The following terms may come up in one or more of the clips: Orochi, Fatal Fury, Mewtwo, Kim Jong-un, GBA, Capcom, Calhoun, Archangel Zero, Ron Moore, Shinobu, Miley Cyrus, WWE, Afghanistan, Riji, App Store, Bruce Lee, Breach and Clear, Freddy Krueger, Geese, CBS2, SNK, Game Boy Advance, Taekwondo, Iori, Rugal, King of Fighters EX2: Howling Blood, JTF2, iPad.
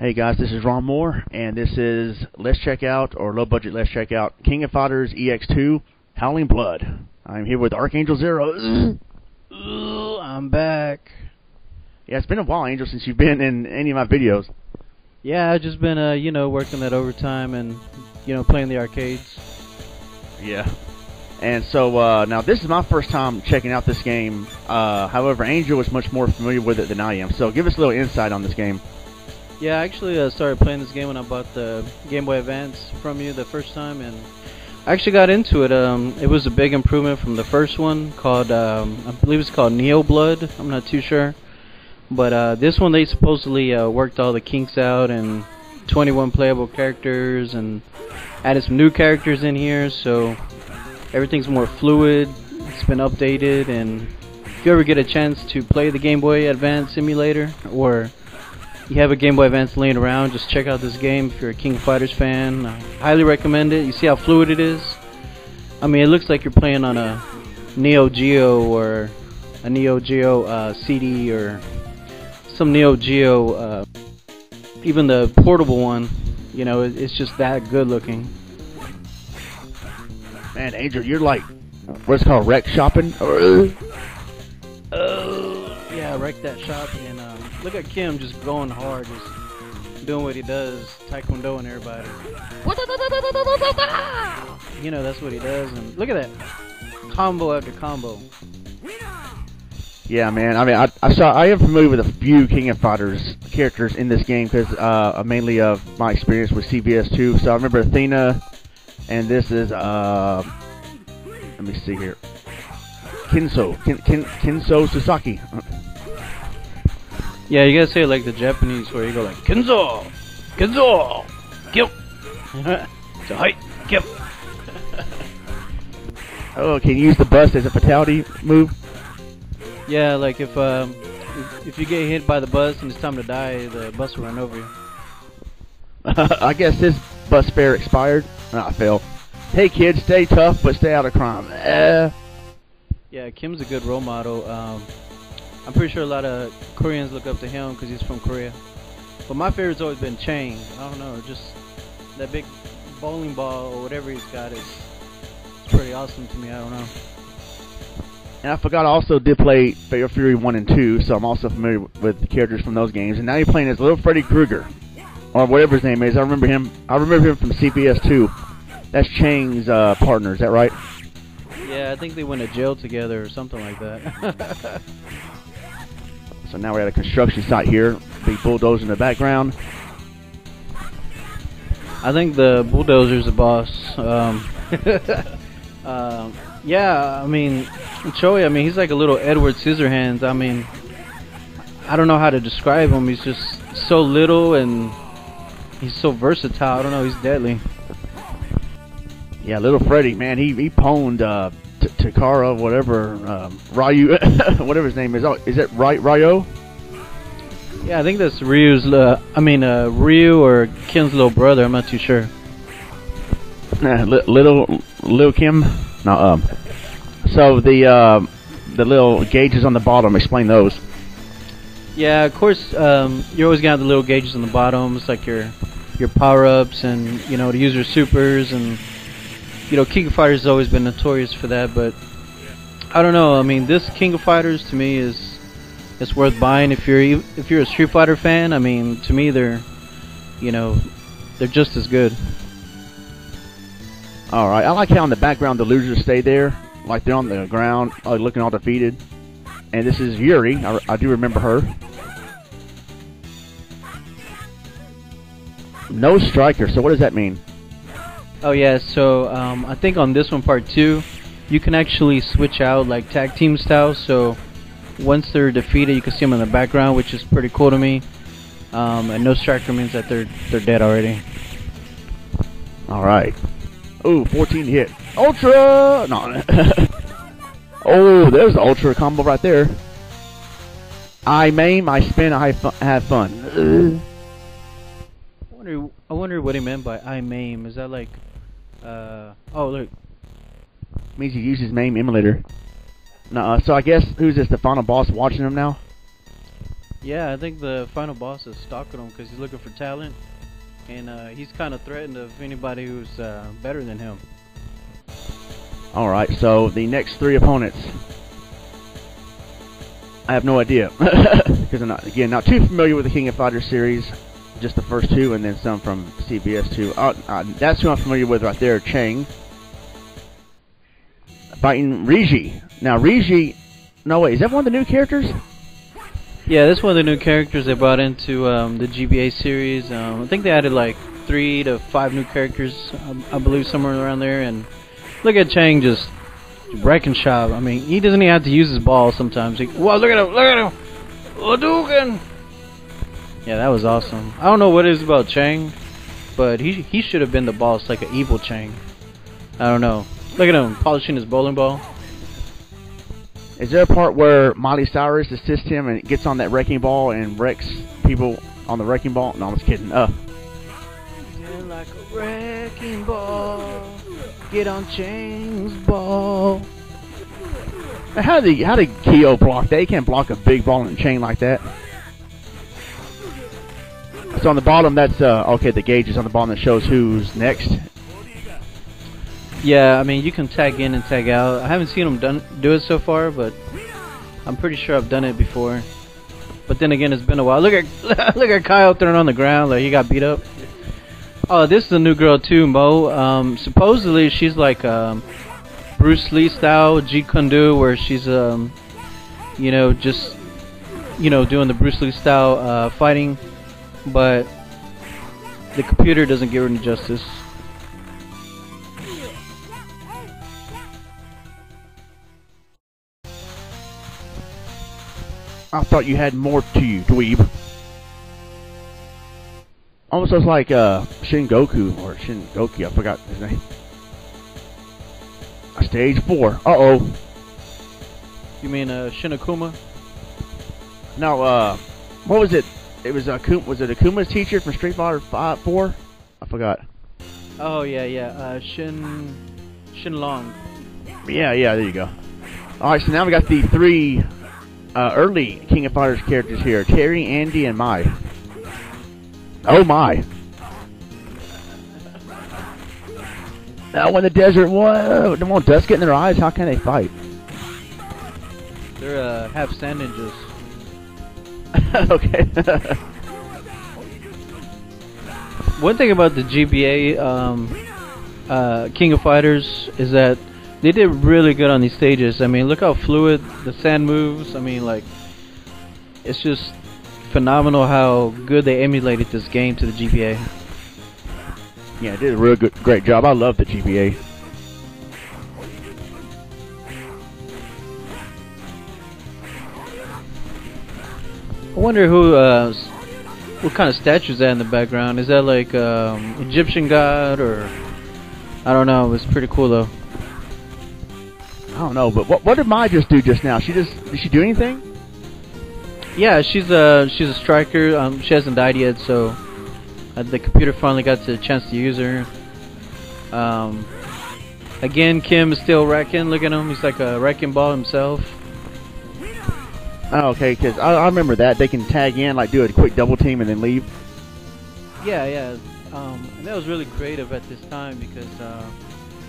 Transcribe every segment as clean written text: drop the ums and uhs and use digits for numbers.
Hey guys, this is Ron Moore, and this is Let's Check Out King of Fighters EX2: Howling Blood. I'm here with Archangel Zero. I'm back. Yeah, it's been a while, Angel, since you've been in any of my videos. Yeah, I've just been, working that overtime and, playing the arcades. Yeah. And so, now this is my first time checking out this game. However, Angel is much more familiar with it than I am. So give us a little insight on this game. Yeah, I actually started playing this game when I bought the Game Boy Advance from you the first time, and I actually got into it. It was a big improvement from the first one called, I believe it's called Neo Blood. I'm not too sure. But this one, they supposedly worked all the kinks out and 21 playable characters and added some new characters in here, so everything's more fluid. It's been updated, and if you ever get a chance to play the Game Boy Advance emulator, or you have a Game Boy Advance laying around, just check out this game if you're a King of Fighters fan. I highly recommend it. You see how fluid it is? I mean, it looks like you're playing on a Neo Geo or a Neo Geo CD or some Neo Geo, even the portable one. You know, it's just that good looking. Man, Angel, you're like, what's it called, wreck shopping? Yeah, wreck that shop, and look at Kim just going hard, just doing what he does, taekwondo and everybody. You know, that's what he does, and look at that, combo after combo. Yeah, man. I mean, I am familiar with a few King of Fighters characters in this game because mainly of my experience with CBS2. So I remember Athena, and this is let me see here. Kinzo Sasaki. Yeah, you gotta say it like the Japanese, where you go like Kinzo, Kip. So hi, Kip. Oh, can you use the bus as a fatality move? Yeah, like if you get hit by the bus and it's time to die, the bus will run over you. I guess this bus fare expired. Nah, I failed. Hey kids, stay tough but stay out of crime. Yeah, Kim's a good role model. I'm pretty sure a lot of Koreans look up to him because he's from Korea. But my favorite's always been Chang. I don't know, just that big bowling ball or whatever he's got is pretty awesome to me. I don't know. And I forgot I also did play Fatal Fury 1 and 2, so I'm also familiar with the characters from those games. And now you're playing as little Freddy Krueger, or whatever his name is. I remember him from CPS 2. That's Chang's partner, is that right? Yeah, I think they went to jail together or something like that. So now we're at a construction site here. Big bulldozer in the background. I think the bulldozer's the boss. Yeah, I mean, Choi, he's like a little Edward Scissorhands. I mean, I don't know how to describe him. He's just so little and he's so versatile. I don't know, he's deadly. Yeah, little Freddy, man, he pwned Takara, whatever, Ryu, whatever his name is. Oh, is that right, Ryo? Yeah, I think that's Ryu's, Ryu or Kim's little brother, I'm not too sure. Little Kim? No, so the little gauges on the bottom, explain those. Yeah, of course, you're always gonna have the little gauges on the bottom. It's like your power-ups and, to use your supers and, King of Fighters has always been notorious for that, but I don't know. I mean, this King of Fighters to me is worth buying if you're a Street Fighter fan. I mean, to me they're, they're just as good. All right, I like how in the background the losers stay there, like they're on the ground, looking all defeated. And this is Yuri. I do remember her. No striker. So what does that mean? Oh yeah, so I think on this one, part 2, you can actually switch out like tag team style, so once they're defeated you can see them in the background, which is pretty cool to me. And no striker means that they're dead already. Alright. Ooh, 14 hit. Ultra! No. Oh, there's the ultra combo right there. I maim, I spin, I have fun. I wonder what he meant by I maim. Is that like... oh, look. Means he uses MAME emulator. Nuh-uh. So I guess, who's this, the final boss watching him now? Yeah, I think the final boss is stalking him because he's looking for talent, and he's kind of threatened of anybody who's better than him. Alright, so the next three opponents, I have no idea, because I'm not, again, not too familiar with the King of Fighters series, just the first two, and then some from CBS 2. That's who I'm familiar with right there, Chang. Fighting Riji. Now, Riji, no wait, is that one of the new characters? Yeah, that's one of the new characters they brought into the GBA series. I think they added like 3 to 5 new characters, I believe, somewhere around there. And look at Chang just wrecking shop. I mean, he doesn't even have to use his ball sometimes. He, wow, look at him, look at him! Hadouken! Yeah, that was awesome. I don't know what it is about Chang, but he should have been the boss, like an evil Chang. I don't know. Look at him, polishing his bowling ball. Is there a part where Miley Cyrus assists him and gets on that wrecking ball and wrecks people on the wrecking ball? No, I'm just kidding. Like a wrecking ball. Get on Chang's ball. Now, how did Kyo block that? He can't block a big ball and chain like that. So on the bottom, that's okay. The gauge is on the bottom that shows who's next. Yeah, I mean, you can tag in and tag out. I haven't seen him do it so far, but I'm pretty sure I've done it before. But then again, it's been a while. Look at look at Kyle throwing on the ground like he got beat up. Oh, this is a new girl too, Mo. Supposedly she's like Bruce Lee style Jeet Kune Do, where she's you know, just doing the Bruce Lee style fighting, but the computer doesn't give her any justice. I thought you had more to you, dweeb. Almost sounds like Shin Goku, I forgot his name. Stage 4, uh-oh. You mean Shin Akuma? No, what was it? It was it Akuma's teacher from Street Fighter 4? I forgot. Oh, yeah, yeah, Shin Long. Yeah, yeah, there you go. Alright, so now we got the three... early King of Fighters characters here. Terry, Andy, and Mai. Oh my. Now in the desert, whoa! Don't want dust getting in their eyes, how can they fight? They're half sand ninjas. Okay. One thing about the GBA King of Fighters is that they did really good on these stages. I mean, look how fluid the sand moves. I mean, like, it's just phenomenal how good they emulated this game to the GBA. Yeah, it did a real good, great job. I love the GBA. I wonder who, what kind of statue's that in the background? Is that like Egyptian god or I don't know? It's pretty cool though. I don't know, but what did Mai just do just now? Did she do anything? Yeah, she's a striker. She hasn't died yet, so the computer finally got the chance to use her. Again, Kim is still wrecking. Look at him; he's like a wrecking ball himself. Oh, okay, because I remember that they can tag in, like do a quick double team, and then leave. Yeah, yeah, and that was really creative at this time because.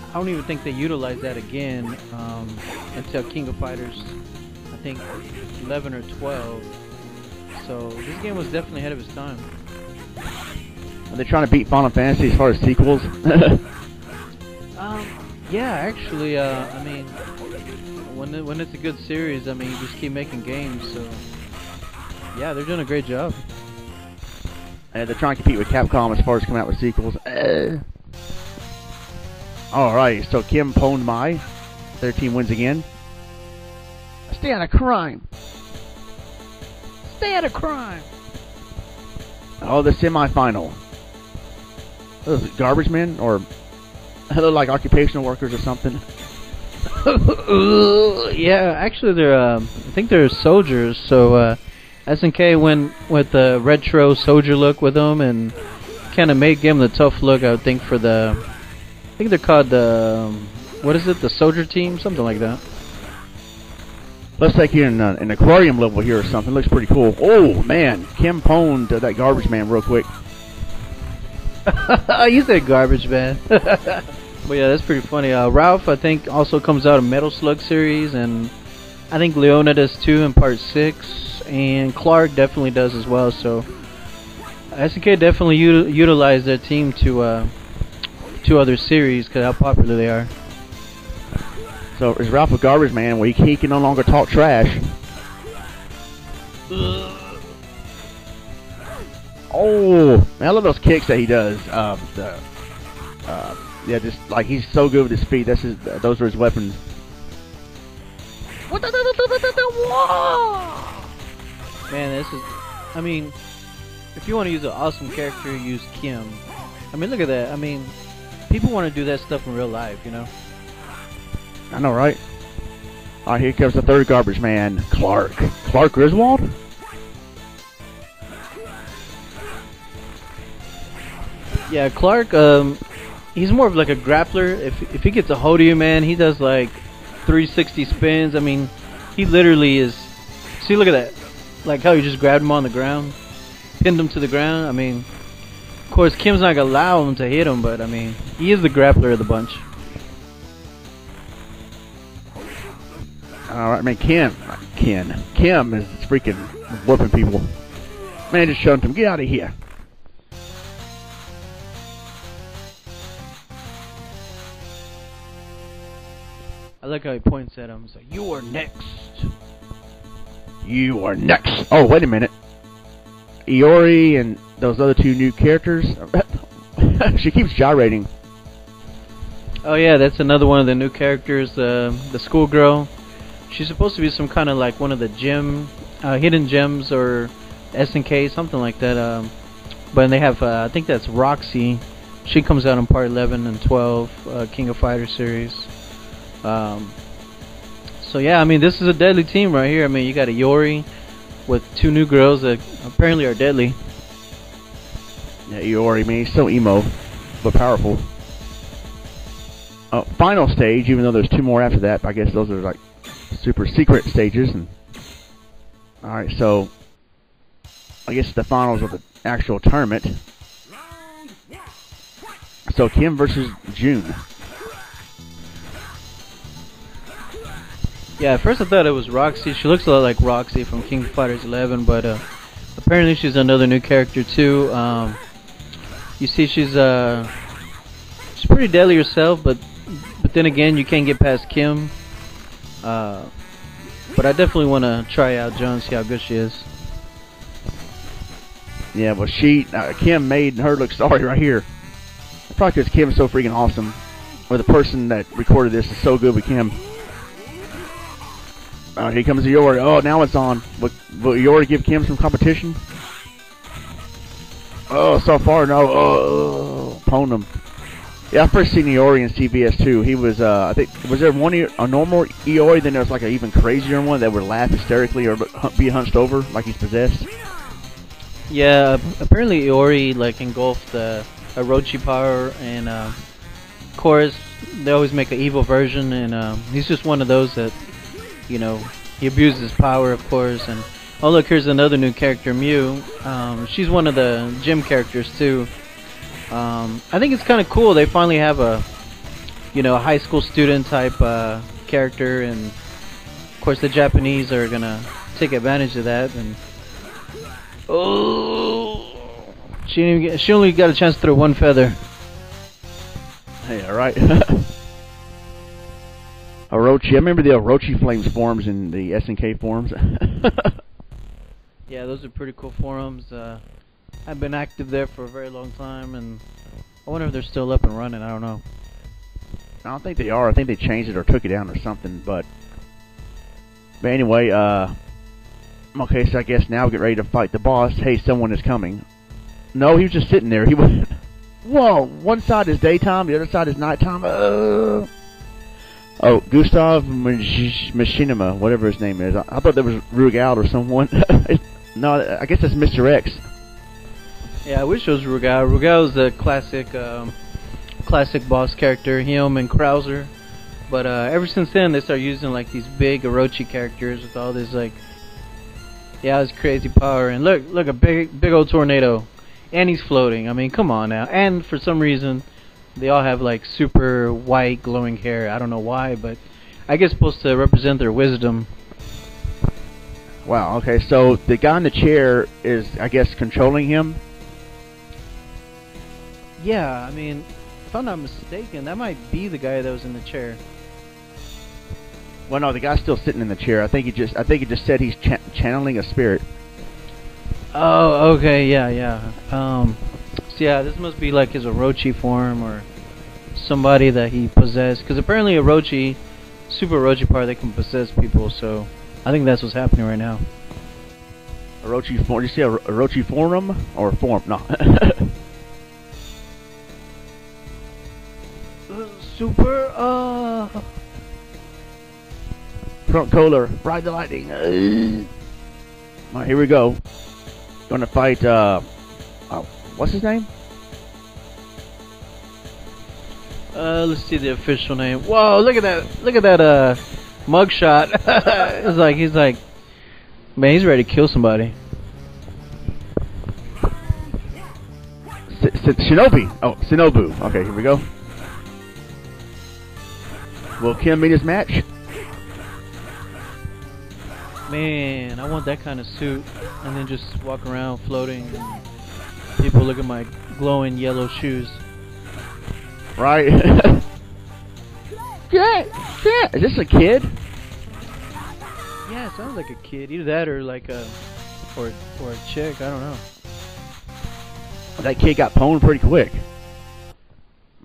I don't even think they utilized that again until King of Fighters, I think 11 or 12. So this game was definitely ahead of its time. Are they trying to beat Final Fantasy as far as sequels? Yeah, actually, I mean, when it's a good series, I mean, you just keep making games. So yeah, they're doing a great job. And they're trying to compete with Capcom as far as coming out with sequels. Alright, so Kim pwned Mai. Their team wins again. Stay out of crime! Stay out of crime! Oh, the semi-final. Those garbage men? Or they're like occupational workers or something? Yeah, actually they're, I think they're soldiers, so SNK went with the retro soldier look with them and kind of made them the tough look, I would think, for the... I think they're called the, what is it, the soldier team, something like that. Let's take you in an aquarium level here or something. Looks pretty cool. Oh, man. Kim pwned that garbage man real quick. You said garbage man. But yeah, that's pretty funny. Ralph, I think, also comes out of Metal Slug series, and I think Leona does too in part 6, and Clark definitely does as well. So SNK definitely utilized their team to other series because how popular they are. So is Ralph a garbage man? Well, he can no longer talk trash. Oh, man, I love those kicks that he does. Yeah, just like he's so good with his feet. That's his, those are his weapons. Man, this is, I mean, if you want to use an awesome character, use Kim. I mean, look at that. I mean, people want to do that stuff in real life, you know? I know, right? Alright, here comes the third garbage man, Clark. Clark Griswold? Yeah, Clark, he's more of like a grappler. If he gets a hold of you, man, he does like 360 spins. I mean, he literally is... See, look at that. Like how you just grabbed him on the ground, pinned him to the ground. I mean, of course, Kim's not going to allow him to hit him, but I mean, he is the grappler of the bunch. Alright, I mean, Kim is freaking whooping people. Man, just shunned him. Get out of here. I like how he points at him. He's like, "You are next. You are next." Oh, wait a minute. Iori and those other two new characters. She keeps gyrating. Oh yeah, that's another one of the new characters. The schoolgirl. She's supposed to be some kind of like one of the gem, hidden gems or SNK, something like that. But they have, I think that's Roxy. She comes out in part 11 and 12, King of Fighters series. So yeah, I mean, this is a deadly team right here. I mean, you got a Iori with two new girls that apparently are deadly. Yeah, Iori, man, he's so emo, but powerful. Final stage, even though there's two more after that. I guess those are like super secret stages. And all right, so I guess the finals of the actual tournament. So Kim versus June. Yeah, at first I thought it was Roxy. She looks a lot like Roxy from King of Fighters 11, but apparently she's another new character too. You see, she's pretty deadly herself, but then again, you can't get past Kim. But I definitely want to try out June, see how good she is. Yeah, well, she Kim made her look sorry right here. Probably because Kim's so freaking awesome, or the person that recorded this is so good with Kim. Here comes Iori. Oh, now it's on. Will Iori give Kim some competition? Oh, so far, no. Oh, pwned him. Yeah, I first seen Iori in CBS2. He was, I think, was there one, a normal Iori, then there was like an even crazier one that would laugh hysterically or be hunched over like he's possessed? Yeah, apparently Iori, like, engulfed the Orochi power, and, of course, they always make an evil version, and he's just one of those that, you know, he abuses his power, of course. And oh, look, here's another new character, Mew. She's one of the gym characters too. I think it's kind of cool they finally have a, you know, high school student type character, and of course the Japanese are gonna take advantage of that. And oh, she only got a chance to throw one feather. Hey, all right. Orochi. I remember the Orochi Flames forums and the SNK forums. Yeah, those are pretty cool forums. I've been active there for a very long time, and I wonder if they're still up and running. I don't know. I don't think they are. I think they changed it or took it down or something. But anyway, okay, so I guess now we get ready to fight the boss. Hey, someone is coming. No, he was just sitting there. He was. Whoa, one side is daytime, the other side is nighttime. Oh, Gustav Machinima, whatever his name is. I thought that was Rugal or someone. No, I guess that's Mr. X. Yeah, I wish it was Rugal. Rugal is a classic boss character. Him and Krauser But ever since then, they started using like these big Orochi characters with all this like, yeah, this crazy power. And look, a big old tornado, and he's floating. I mean, come on now. And for some reason, they all have like super white glowing hair. I don't know why, but I guess it's supposed to represent their wisdom. Wow. Okay, so the guy in the chair is, I guess, controlling him. Yeah, I mean, if I'm not mistaken, that might be the guy that was in the chair. Well, no, the guy's still sitting in the chair. I think he just said he's channeling a spirit. Oh, okay, yeah. So yeah, this must be like his Orochi form or somebody that he possessed, because apparently Orochi, Super Orochi part, they can possess people. So I think that's what's happening right now. Orochi form? You see Orochi forum or form? No. Super front Kohler, ride the lightning. All right, here we go. Gonna fight what's his name? Let's see the official name. Whoa, look at that mugshot. It's like he's man, he's ready to kill somebody. Shinobu. Oh, Shinobu. Okay, here we go. Will Kim meet his match? Man, I want that kind of suit, and then just walk around floating. People look at my glowing yellow shoes. Right. Yeah. Is this a kid? Yeah, it sounds like a kid. Either that or like a chick. I don't know. That kid got pwned pretty quick.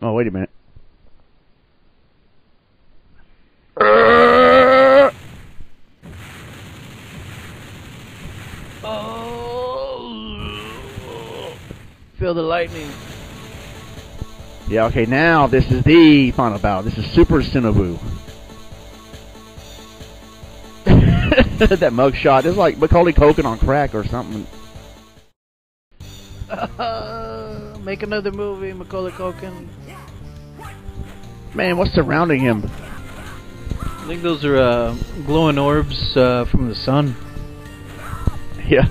Oh, wait a minute. Feel the lightning. Yeah, okay, now this is the final battle. This is Super Shinobu. That mugshot is like Macaulay Culkin on crack or something. Make another movie, Macaulay Culkin. Man, what's surrounding him? I think those are glowing orbs from the sun. Yeah.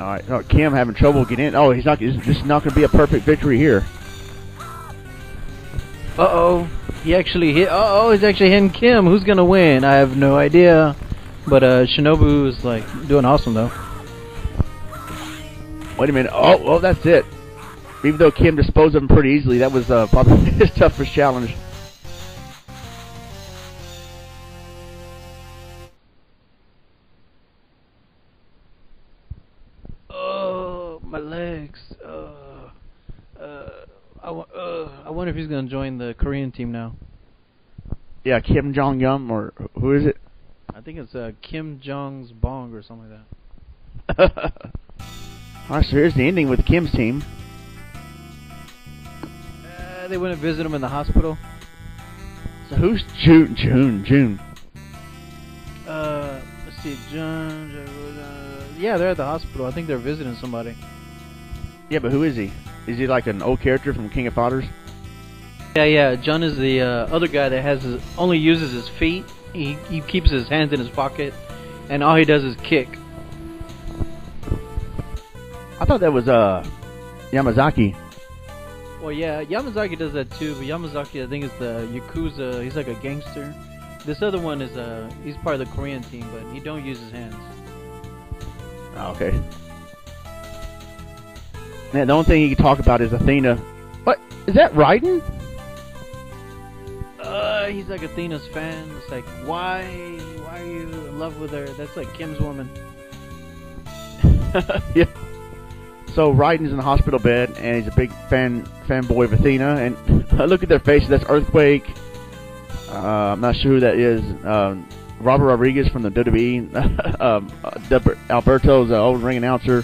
Alright, oh, Kim having trouble getting in. Oh, he's not. This is not going to be a perfect victory here. Uh-oh. He actually hit... Uh-oh, he's actually hitting Kim. Who's going to win? I have no idea. But Shinobu is, like, doing awesome, though. Wait a minute. Oh, that's it. Even though Kim disposed of him pretty easily, that was probably his toughest challenge. I wonder if he's going to join the Korean team now. Yeah, Kim Jong-un, or who is it? I think it's Kim Jong's Bong or something like that. Alright, so here's the ending with Kim's team. They went and visited him in the hospital. So who's June? Let's see, June... Yeah, they're at the hospital. I think they're visiting somebody. Yeah, but who is he? Is he like an old character from King of Fighters? Yeah. John is the other guy that only uses his feet. He keeps his hands in his pocket, and all he does is kick. I thought that was Yamazaki. Well, yeah, Yamazaki does that too. But Yamazaki, I think, is the Yakuza. He's like a gangster. This other one is he's part of the Korean team, but he don't use his hands. Oh, okay. Man, the only thing he can talk about is Athena. What? Is that Raiden? He's like Athena's fan. It's like, why are you in love with her? That's like Kim's woman. Yeah. So Raiden's in the hospital bed, and he's a big fanboy of Athena. And look at their faces. That's Earthquake. I'm not sure who that is. Robert Rodriguez from the WWE. Alberto's old ring announcer.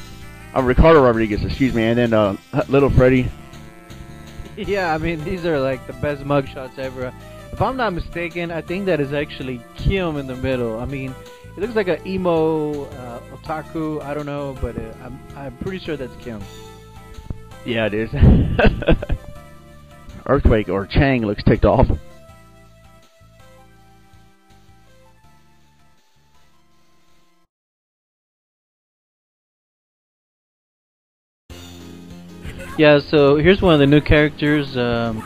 Ricardo Rodriguez, excuse me, and then Little Freddy. Yeah, I mean, these are like the best mugshots ever. If I'm not mistaken, I think that is actually Kim in the middle. I mean, it looks like an emo otaku, I don't know, but I'm pretty sure that's Kim. Yeah, it is. Earthquake or Chang looks ticked off. Yeah, so here's one of the new characters. I'm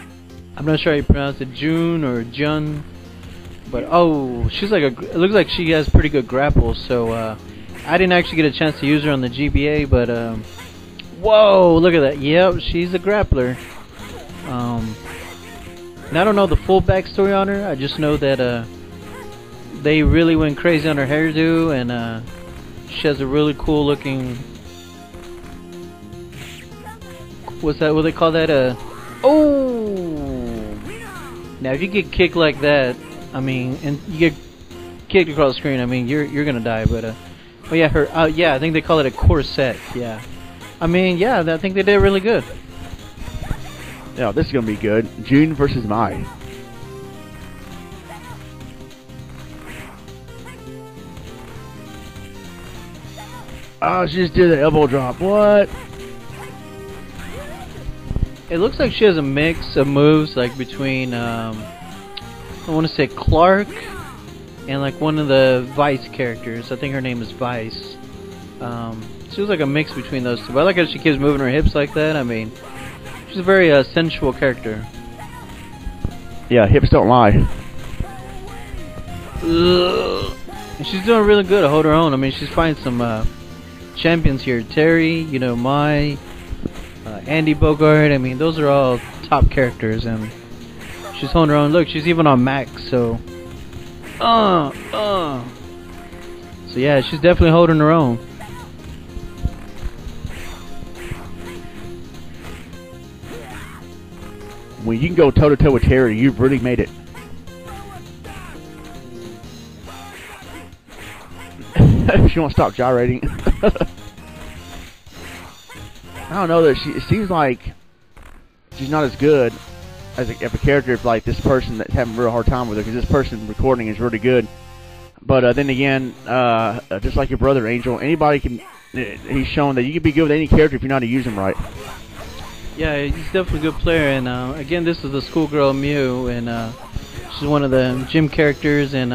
not sure how you pronounce it, June or Jun, but oh, she's like it looks like she has pretty good grapples. So I didn't actually get a chance to use her on the GBA, but whoa, look at that! Yep, she's a grappler. And I don't know the full backstory on her. I just know that they really went crazy on her hairdo, and she has a really cool looking. What's that? What do they call that? Oh! Now, if you get kicked like that, I mean, and you get kicked across the screen, I mean, you're gonna die. But oh yeah, her. Yeah, I think they call it a corset. Yeah. I mean, yeah, I think they did really good. Yeah, this is gonna be good. June versus Mai. Oh, she just did the elbow drop. What? It looks like she has a mix of moves, like between I want to say Clark and like one of the Vice characters. I think her name is Vice. She was like a mix between those two. But I like how she keeps moving her hips like that. I mean. She's a very sensual character. Yeah, hips don't lie. And she's doing really good to hold her own. I mean, she's finding some champions here. Terry, you know, Mai, Andy Bogart. I mean, those are all top characters, and she's holding her own. Look, she's even on max, so. So yeah, she's definitely holding her own. When you can go toe-to-toe with Terry, you've really made it. She won't stop gyrating. I don't know, though. It seems like she's not as good as a character of like this person that's having a real hard time with her, because this person recording is really good. But then again, just like your brother, Angel, anybody can... he's shown that you can be good with any character if you know how to use them right. Yeah, he's definitely a good player, and again, this is the schoolgirl Mew, and she's one of the gym characters, and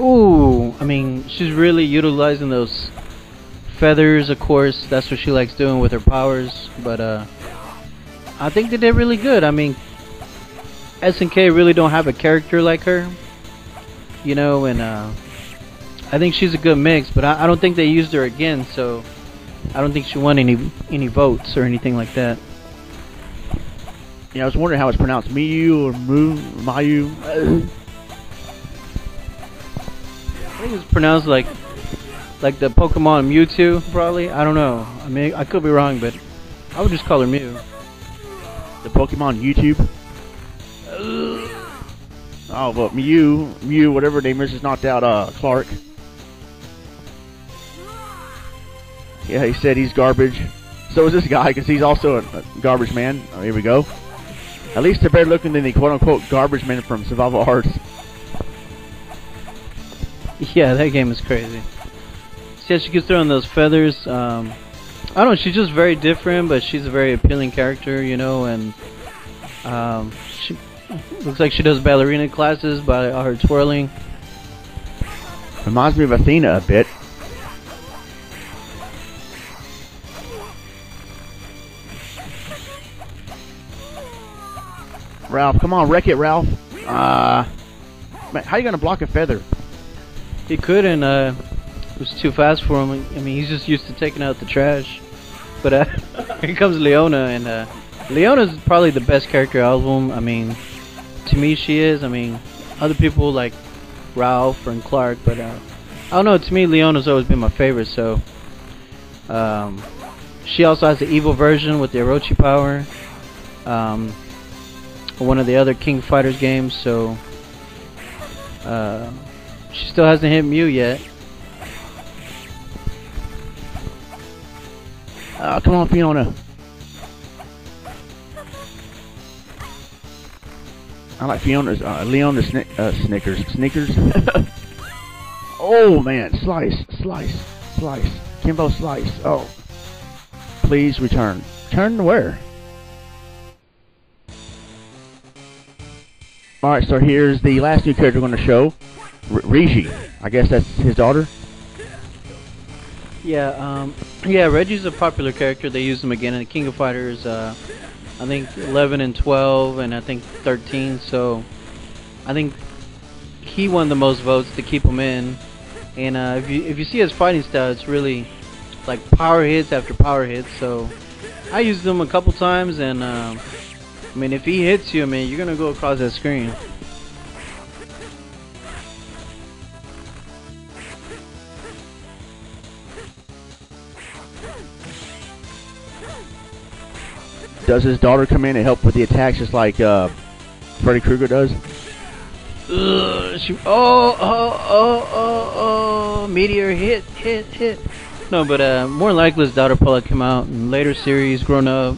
ooh, I mean, she's really utilizing those feathers, of course, that's what she likes doing with her powers, but I think they did really good. I mean, SNK really don't have a character like her, you know, and I think she's a good mix, but I don't think they used her again, so I don't think she won any votes or anything like that. Yeah, I was wondering how it's pronounced, Miyu or Mayu. I think it's pronounced like the Pokemon Mewtwo, probably. I don't know. I mean, I could be wrong, but I would just call her Mew. The Pokemon YouTube. Oh, but Mew, whatever her name is, just knocked out Clark. Yeah, he said he's garbage. So is this guy, because he's also a garbage man. Oh, here we go. At least they're better looking than the quote-unquote garbage man from Survival Arts. Yeah, that game is crazy. See how she keeps throwing those feathers. I don't know, she's just very different, but she's a very appealing character, you know, and she looks like she does ballerina classes by all her twirling. Reminds me of Athena a bit. Ralph, come on, wreck it, Ralph. Man, how you gonna block a feather? He couldn't. It was too fast for him. I mean, he's just used to taking out the trash. But here comes Leona, and Leona's probably the best character out of them. I mean, to me, she is. I mean, other people like Ralph and Clark, but I don't know. To me, Leona's always been my favorite. So, she also has the evil version with the Orochi power. One of the other King Fighters games, so she still hasn't hit Mew yet. Oh, come on, Fiona. I like Fiona's, Leona's Snickers. Oh man, slice. Kimbo slice. Oh, please return. Turn where? Alright, so here's the last new character we're going to show. Riji. I guess that's his daughter. Yeah, Reggie's a popular character. They use him again in King of Fighters, I think 11 and 12, and I think 13. So I think he won the most votes to keep him in. And if you see his fighting style, it's really like power hits after power hits. So I used him a couple times, and I mean, if he hits you, man, you're gonna go across that screen. Does his daughter come in and help with the attacks just like Freddy Krueger does? Meteor hit. No, but more likely his daughter probably come out in later series, grown up,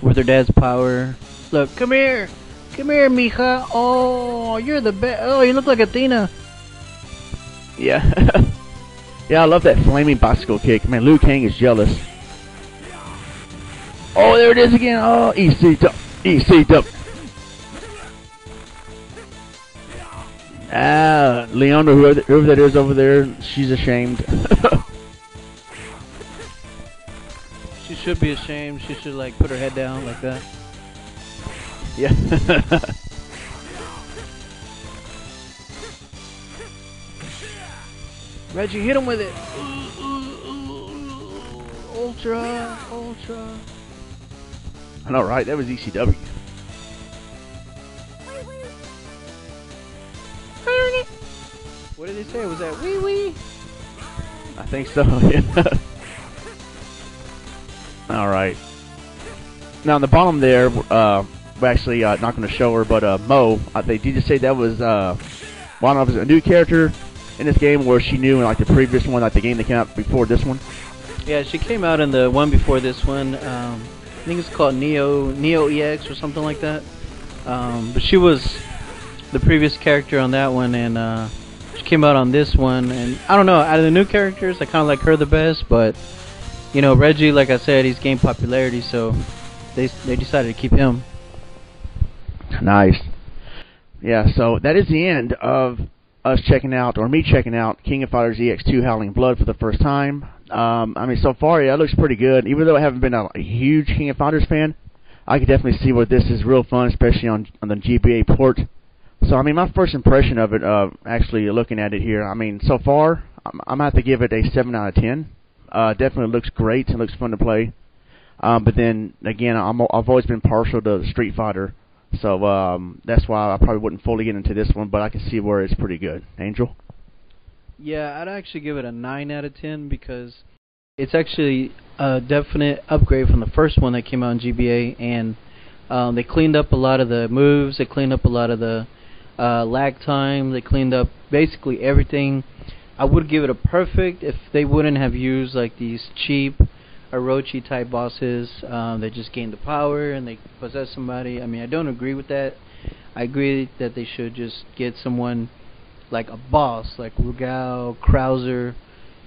with her dad's power. Look, come here, mija. Oh, you're the best. Oh, you look like Athena. Yeah. Yeah, I love that flaming bicycle kick. Man, Liu Kang is jealous. Oh, there it is again. Oh, EC dump. Ah, Leona, whoever that is over there, she's ashamed. She should be ashamed. She should, like, put her head down like that. Yeah. Reggie, hit him with it. Ultra. I know, right? That was ECW. What did they say? Was that wee wee? I think so. Yeah. All right. Now on the bottom there, we're actually not going to show her, but Mo. Did you say that was one of a new character in this game, or she knew in like the previous one, like the game that came out before this one? Yeah, she came out in the one before this one. I think it's called Neo EX or something like that. But she was the previous character on that one, and she came out on this one. And I don't know, out of the new characters, I kind of like her the best. But you know, Reggie, like I said, he's gained popularity, so they decided to keep him. Nice. Yeah. So that is the end of us checking out, or me checking out, King of Fighters EX2: Howling Blood for the first time. I mean, so far, yeah, it looks pretty good. Even though I haven't been a huge King of Fighters fan, I can definitely see where this is real fun, especially on the GBA port. So, I mean, my first impression of it, actually looking at it here, I mean, so far, I'm going to have to give it a 7 out of 10. Definitely looks great and looks fun to play. But then, again, I've always been partial to Street Fighter, so that's why I probably wouldn't fully get into this one, but I can see where it's pretty good. Angel? Yeah, I'd actually give it a 9 out of 10 because it's actually a definite upgrade from the first one that came out in GBA, and they cleaned up a lot of the moves, they cleaned up a lot of the lag time, they cleaned up basically everything. I would give it a perfect if they wouldn't have used like these cheap Orochi type bosses that just gained the power and they possess somebody. I mean, I don't agree with that. I agree that they should just get someone like a boss, like Rugal, Krauser,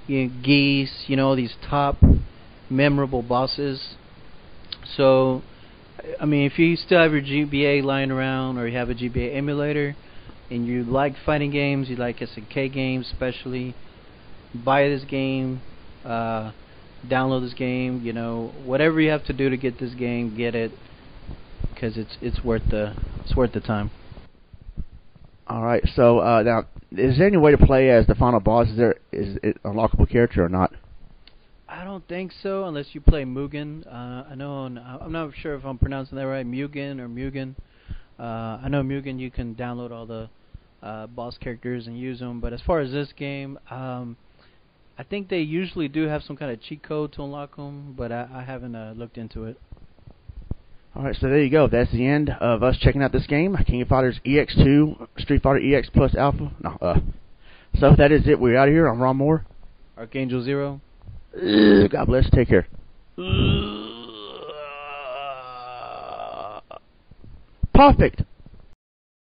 you know, Geese, you know, these top memorable bosses. So, I mean, if you still have your GBA lying around, or you have a GBA emulator, and you like fighting games, you like SNK games especially, buy this game, download this game, you know, whatever you have to do to get this game, get it, because it's worth the time. All right, so now, is there any way to play as the final boss? Is it an unlockable character or not? I don't think so, unless you play Mugen. I know, I'm not sure if I'm pronouncing that right, Mugen. I know Mugen, you can download all the boss characters and use them. But as far as this game, I think they usually do have some kind of cheat code to unlock them, but I haven't looked into it. All right, so there you go. That's the end of us checking out this game, King of Fighters EX2, Street Fighter EX plus Alpha. So that is it. We're out of here. I'm Ron Moore. Archangel Zero. God bless. Take care. Perfect.